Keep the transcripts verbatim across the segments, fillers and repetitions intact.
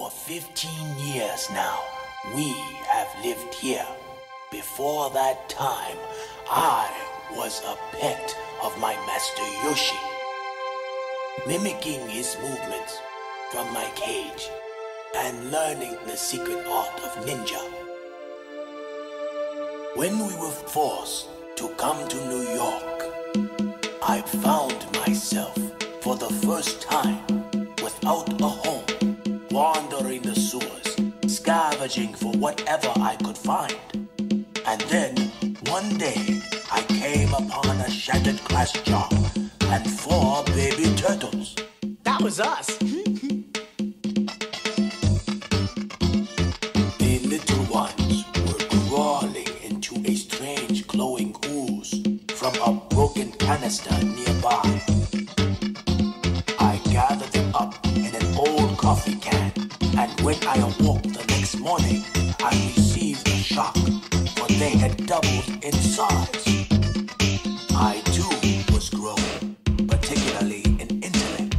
For fifteen years now, we have lived here. Before that time, I was a pet of my master Yoshi. Mimicking his movements from my cage and learning the secret art of ninja. When we were forced to come to New York, I found myself for the first time without a home, wandering the sewers, scavenging for whatever I could find. And then, one day, I came upon a shattered glass jar and four baby turtles. That was us. The little ones were crawling into a strange glowing ooze from a broken canister nearby. I gathered them up in an old coffee can, and when I awoke the next morning, I received a shock, for they had doubled in size. I too was growing, particularly in intellect,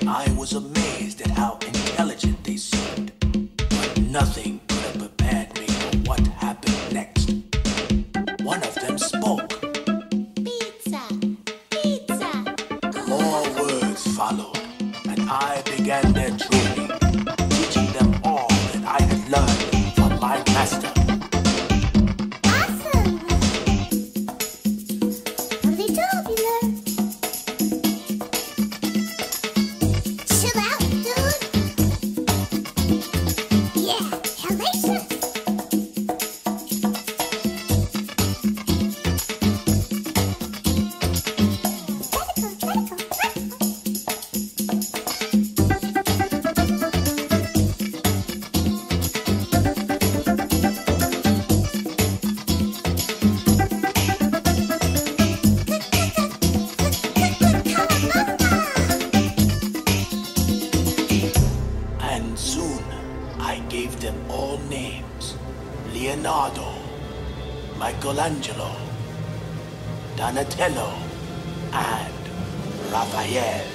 and I was amazed at how intelligent they seemed, but nothing could have prepared me for what happened next. One of them spoke. Pizza! Pizza! More words followed, and I began their training, teaching them all that I had learned from my master. Leonardo, Michelangelo, Donatello, and Raphael.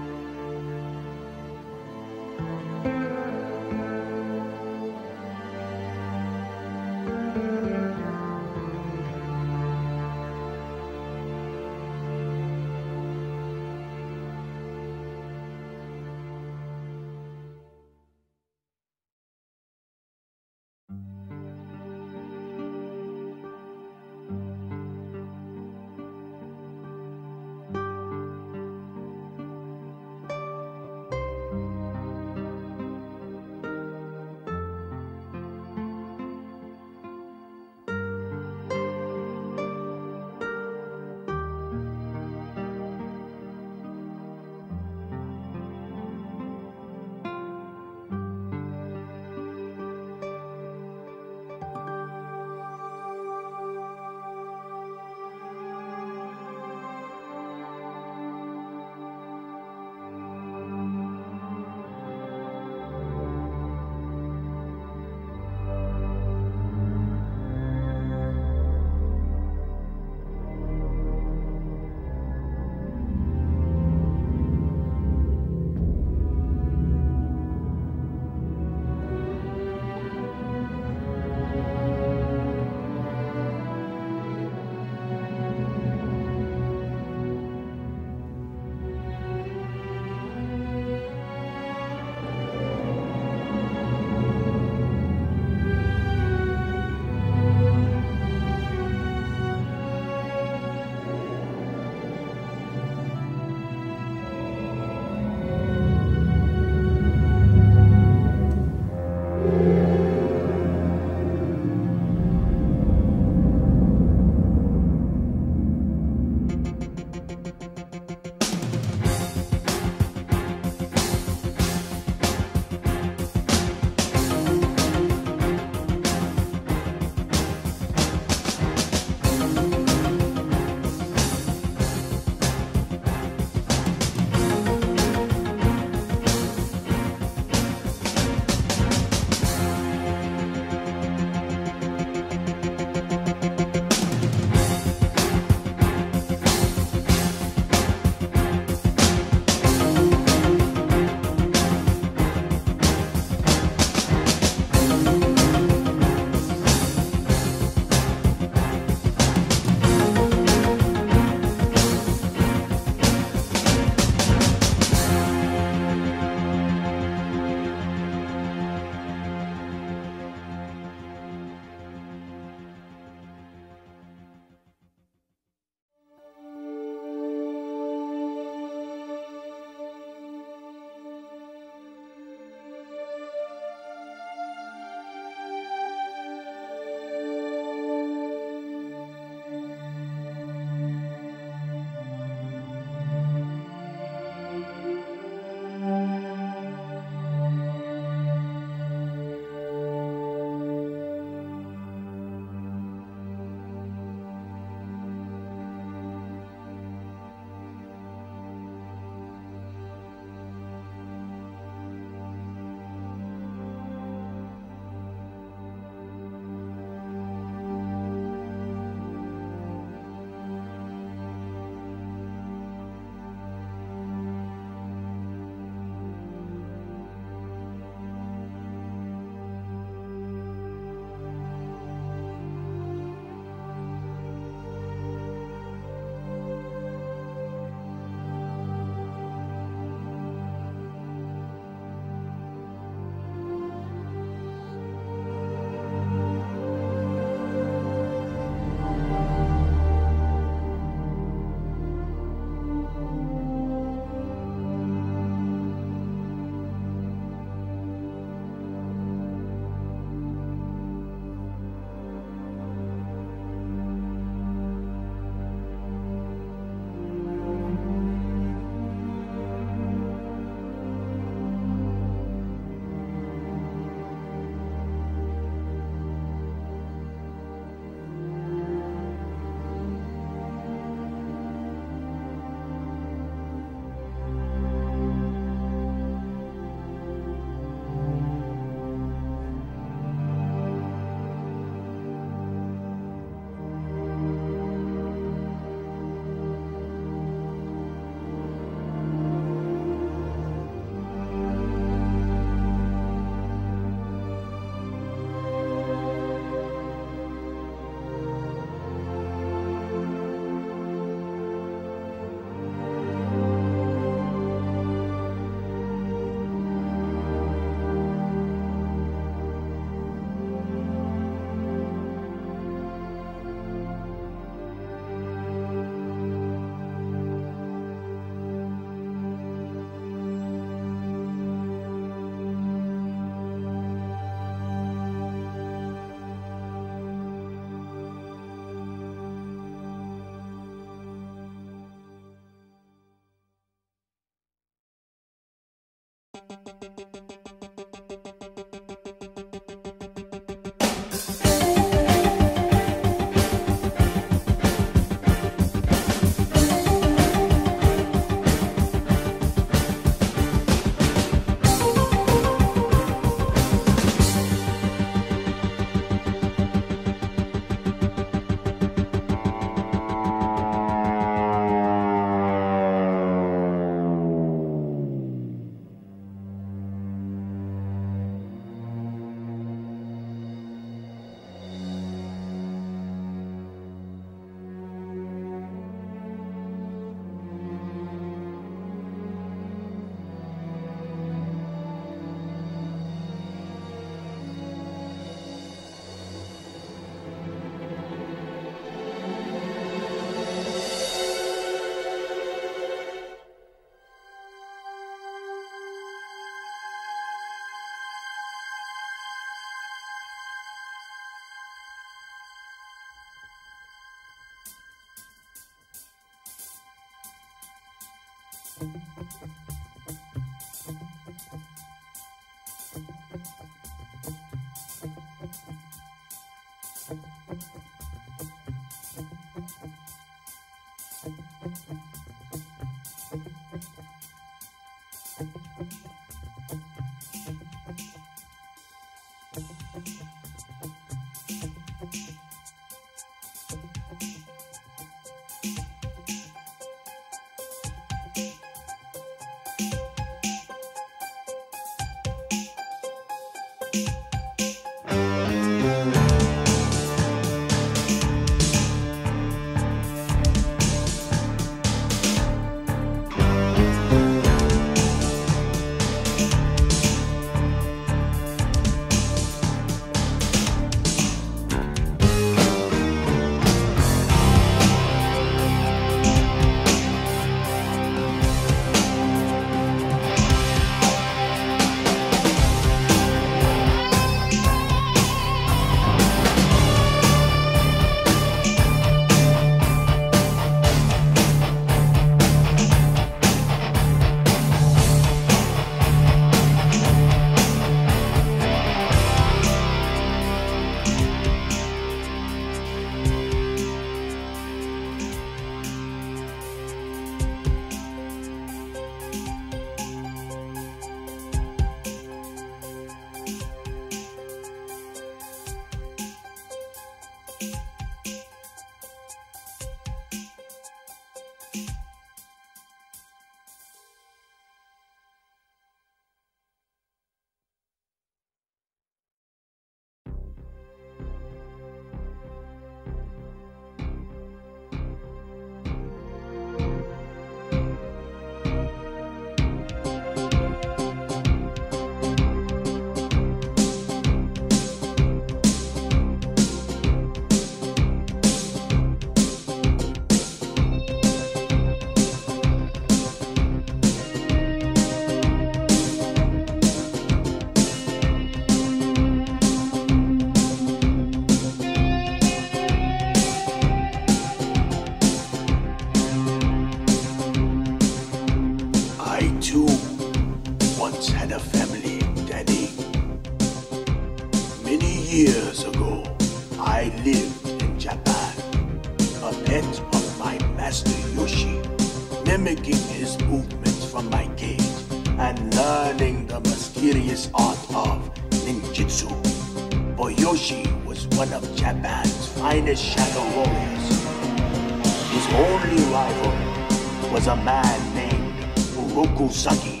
Saki,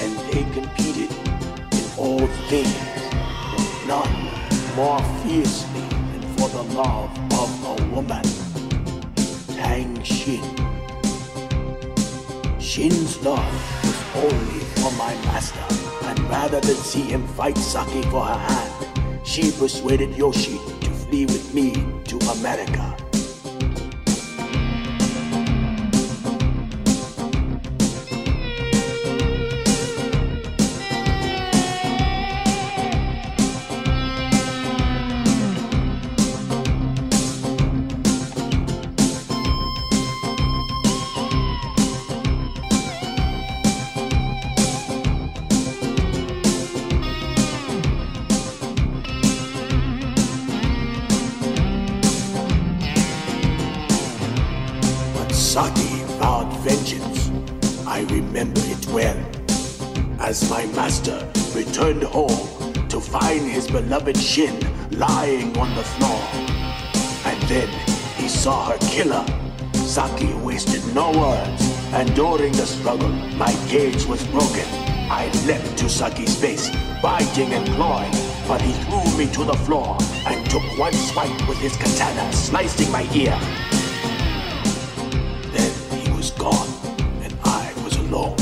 and they competed in all things, but none more fiercely than for the love of a woman. Tang Shin. Shin's love was only for my master, and rather than see him fight Saki for her hand, she persuaded Yoshi to flee with me to America. Beloved Shin lying on the floor, and then he saw her killer. Saki wasted no words, and during the struggle my cage was broken. I leapt to Saki's face, biting and clawing, but he threw me to the floor and took one swipe with his katana, slicing my ear. Then he was gone, and I was alone.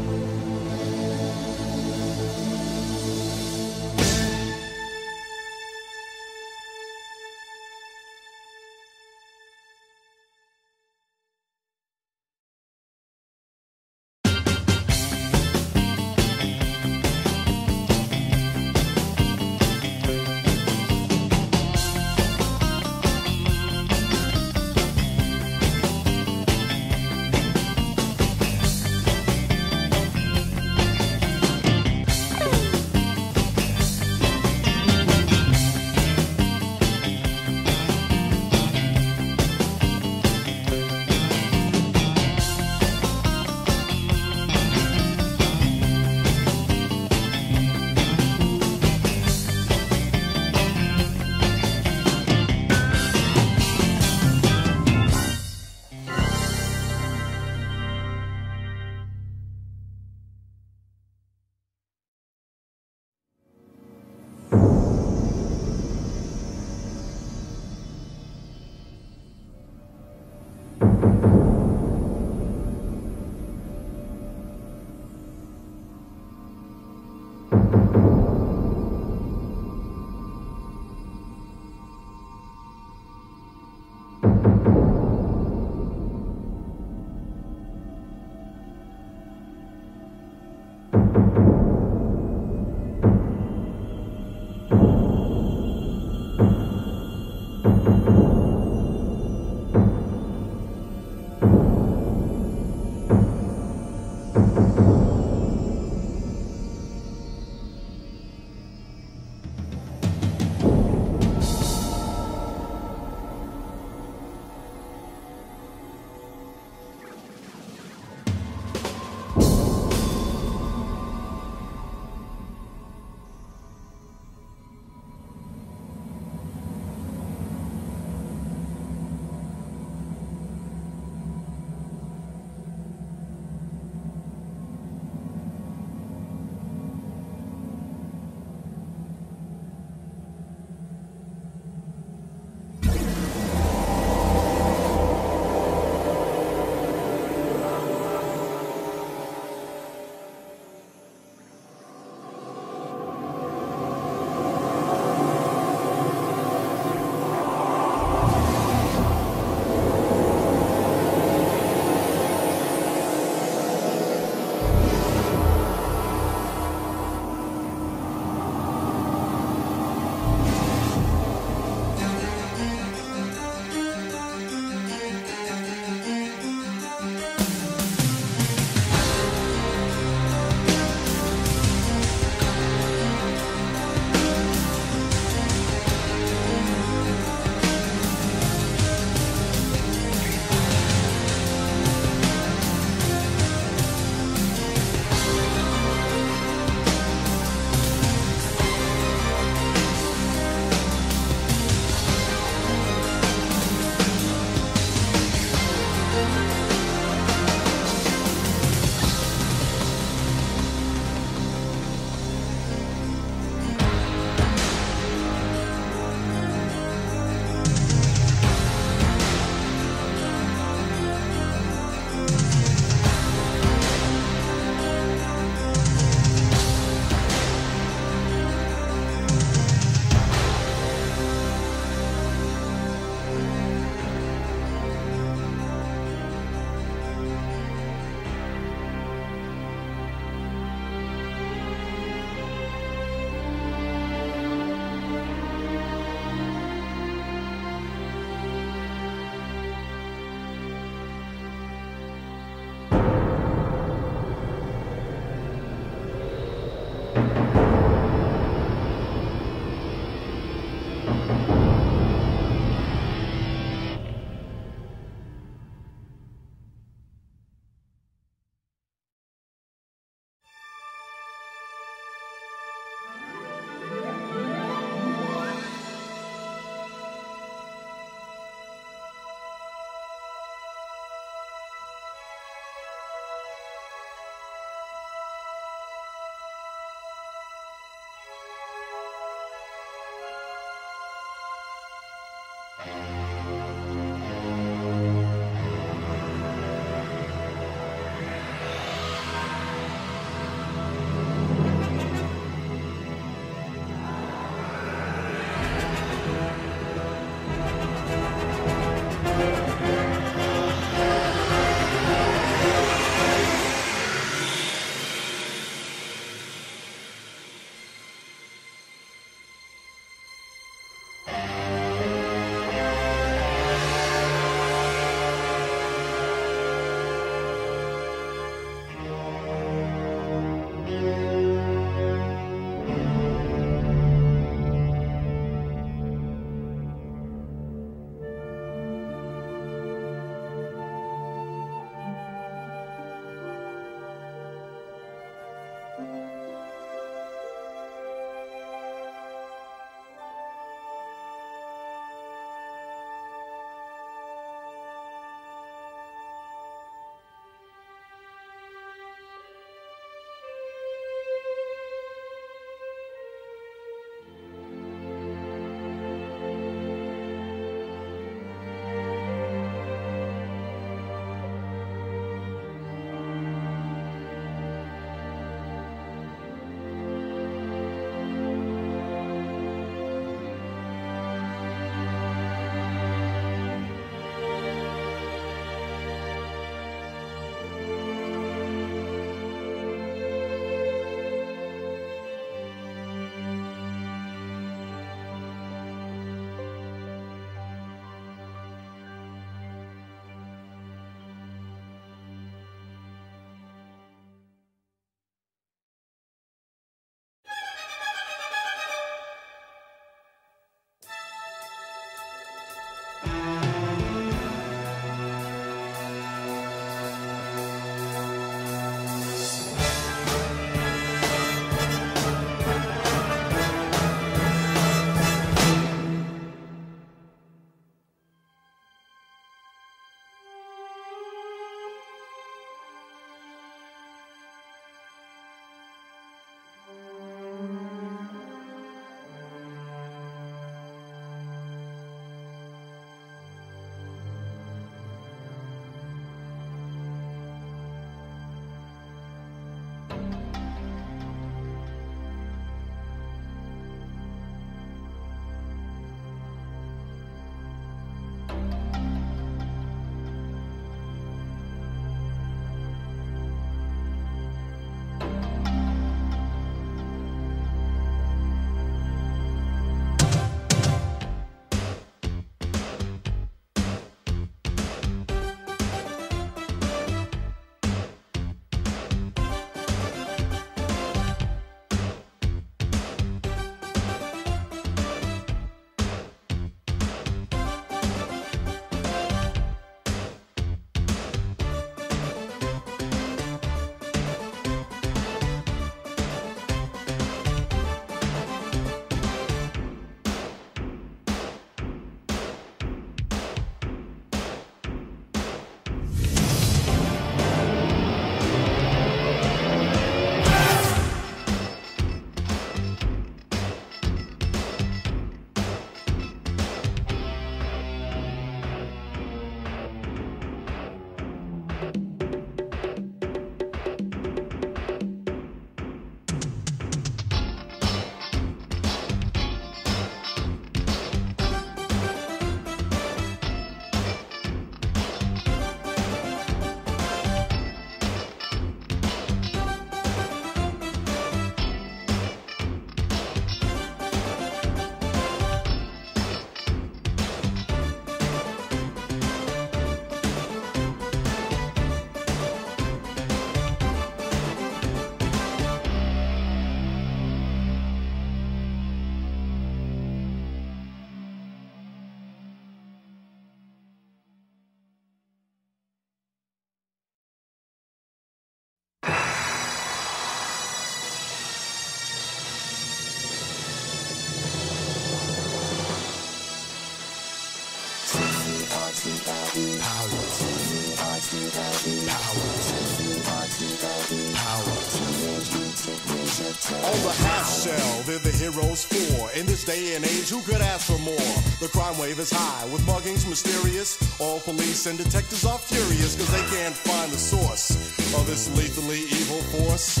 On the half shell, they're the heroes for. In this day and age, who could ask for more? The crime wave is high, with muggings mysterious. All police and detectives are furious, cause they can't find the source of this lethally evil force.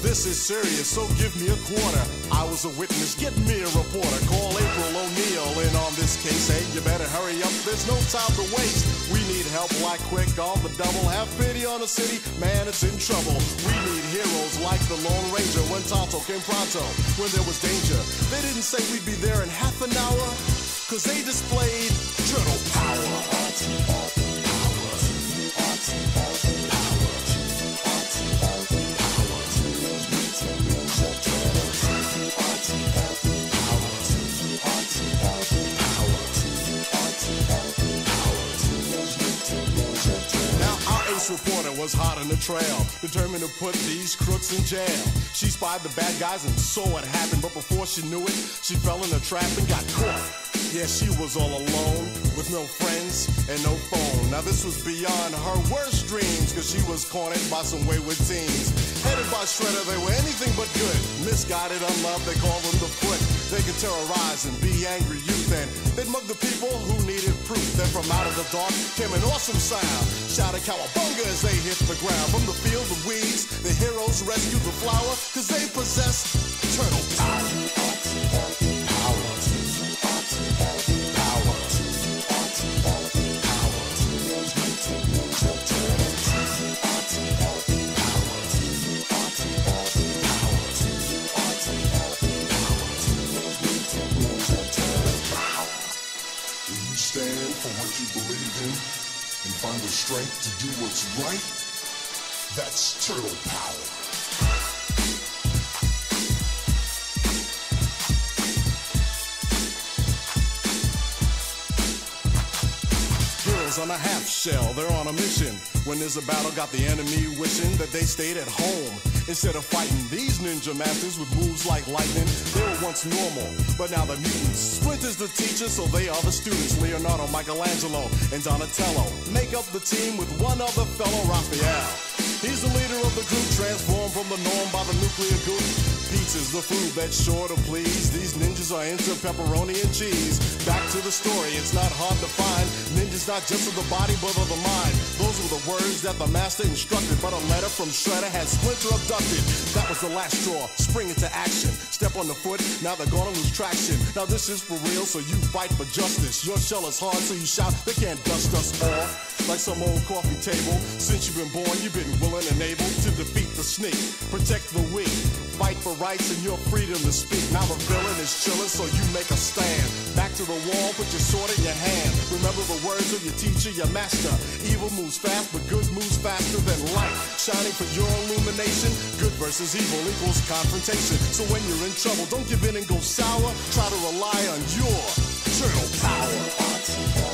This is serious, so give me a quarter. I was a witness, get me a reporter. Call April O'Neil in on this case. Hey, you better hurry up, there's no time to waste. We need help like quick, on the double. Have pity on the city, man, it's in trouble. We need heroes like the Lone Ranger. When Tonto came pronto, when there was danger, they didn't say we'd be there in half an hour, cause they displayed turtle power. This reporter was hot on the trail, determined to put these crooks in jail. She spied the bad guys and saw what happened, but before she knew it, she fell in a trap and got caught. Yeah, she was all alone, with no friends and no phone. Now this was beyond her worst dreams, cause she was cornered by some wayward teens. Headed by Shredder, they were anything but good. Misguided, unloved, they called them the Foot. They could terrorize and be angry youth, and they'd mug the people who needed proof. Then from out of the dark came an awesome sound, shouted cowabunga as they hit the ground. From the field of weeds, the heroes rescued the flower, cause they possessed turtle power. Stand for what you believe in and find the strength to do what's right. That's turtle power. On a half shell, they're on a mission. When there's a battle, got the enemy wishing that they stayed at home instead of fighting. These ninja masters with moves like lightning, they were once normal, but now they're mutants. Splinter's the teacher, so they are the students. Leonardo, Michelangelo, and Donatello make up the team with one other fellow, Raphael. He's the leader of the group, transformed from the norm by the nuclear group. Pizza's the food that's sure to please. These ninjas are into pepperoni and cheese. Back to the story, it's not hard to find. Ninjas not just of the body, but of the mind. Those were the words that the master instructed, but a letter from Shredder had Splinter abducted. That was the last straw, spring into action. Step on the foot, now they're gonna lose traction. Now this is for real, so you fight for justice. Your shell is hard, so you shout, they can't dust us off. Like some old coffee table, since you've been born, you've been willing and able to defeat the sneak, protect the weak, fight for rights and your freedom to speak. Now the villain is chilling, so you make a stand. Back to the wall, put your sword in your hand. Remember the words of your teacher, your master. Evil moves fast, but good moves faster than light. Shining for your illumination, good versus evil equals confrontation. So when you're in trouble, don't give in and go sour. Try to rely on your turtle power.